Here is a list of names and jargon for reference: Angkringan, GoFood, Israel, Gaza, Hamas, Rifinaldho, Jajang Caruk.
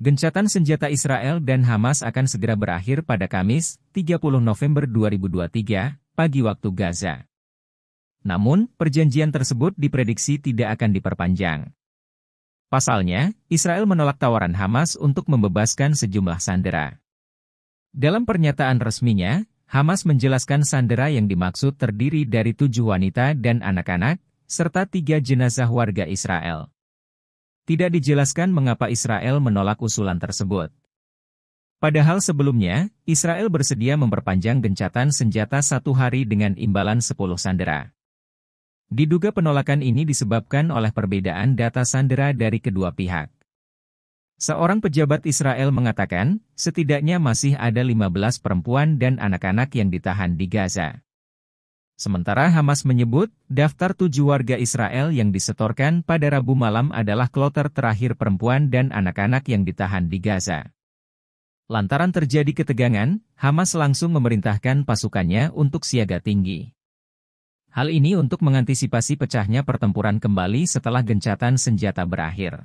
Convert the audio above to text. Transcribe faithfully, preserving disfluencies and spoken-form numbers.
Gencatan senjata Israel dan Hamas akan segera berakhir pada Kamis, tiga puluh November dua ribu dua puluh tiga, pagi waktu Gaza. Namun, perjanjian tersebut diprediksi tidak akan diperpanjang. Pasalnya, Israel menolak tawaran Hamas untuk membebaskan sejumlah sandera. Dalam pernyataan resminya, Hamas menjelaskan sandera yang dimaksud terdiri dari tujuh wanita dan anak-anak, serta tiga jenazah warga Israel. Tidak dijelaskan mengapa Israel menolak usulan tersebut. Padahal sebelumnya, Israel bersedia memperpanjang gencatan senjata satu hari dengan imbalan sepuluh sandera. Diduga penolakan ini disebabkan oleh perbedaan data sandera dari kedua pihak. Seorang pejabat Israel mengatakan, setidaknya masih ada lima belas perempuan dan anak-anak yang ditahan di Gaza. Sementara Hamas menyebut, daftar tujuh warga Israel yang disetorkan pada Rabu malam adalah kloter terakhir perempuan dan anak-anak yang ditahan di Gaza. Lantaran terjadi ketegangan, Hamas langsung memerintahkan pasukannya untuk siaga tinggi. Hal ini untuk mengantisipasi pecahnya pertempuran kembali setelah gencatan senjata berakhir.